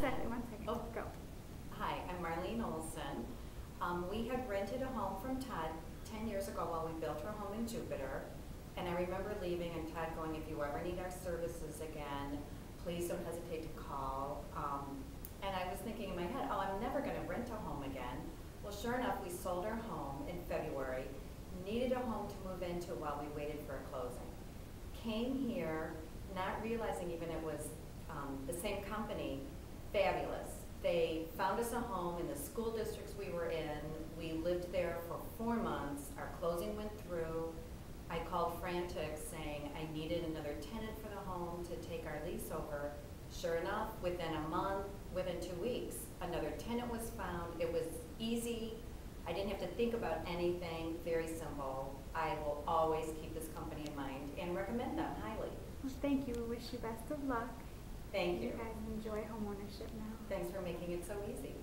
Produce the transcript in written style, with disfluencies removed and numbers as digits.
One second. Oh, go. Hi, I'm Marlene Olson. We had rented a home from Todd 10 years ago while we built our home in Jupiter. And I remember leaving and Todd going, if you ever need our services again, please don't hesitate to call. And I was thinking in my head, oh, I'm never going to rent a home again. Well, sure enough, we sold our home in February, needed a home to move into while we waited for a closing. Came here, not realizing even it was the same company, Fabulous. They found us a home in the school districts we were in. We lived there for 4 months. Our closing went through. I called frantic saying I needed another tenant for the home to take our lease over. Sure enough, within a month, within 2 weeks, another tenant was found. It was easy. I didn't have to think about anything. Very simple. I will always keep this company in mind and recommend them highly. Well, thank you. We wish you best of luck. Thank you. You guys enjoy homeownership now. Thanks for making it so easy.